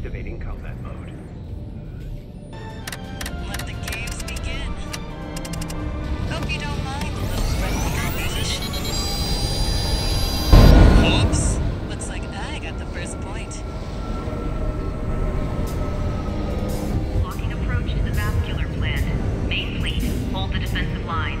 Activating combat mode. Let the caves begin. Hope you don't mind a little friendly competition. Oops! Looks like I got the first point. Blocking approach to the vascular plant. Main fleet, hold the defensive line.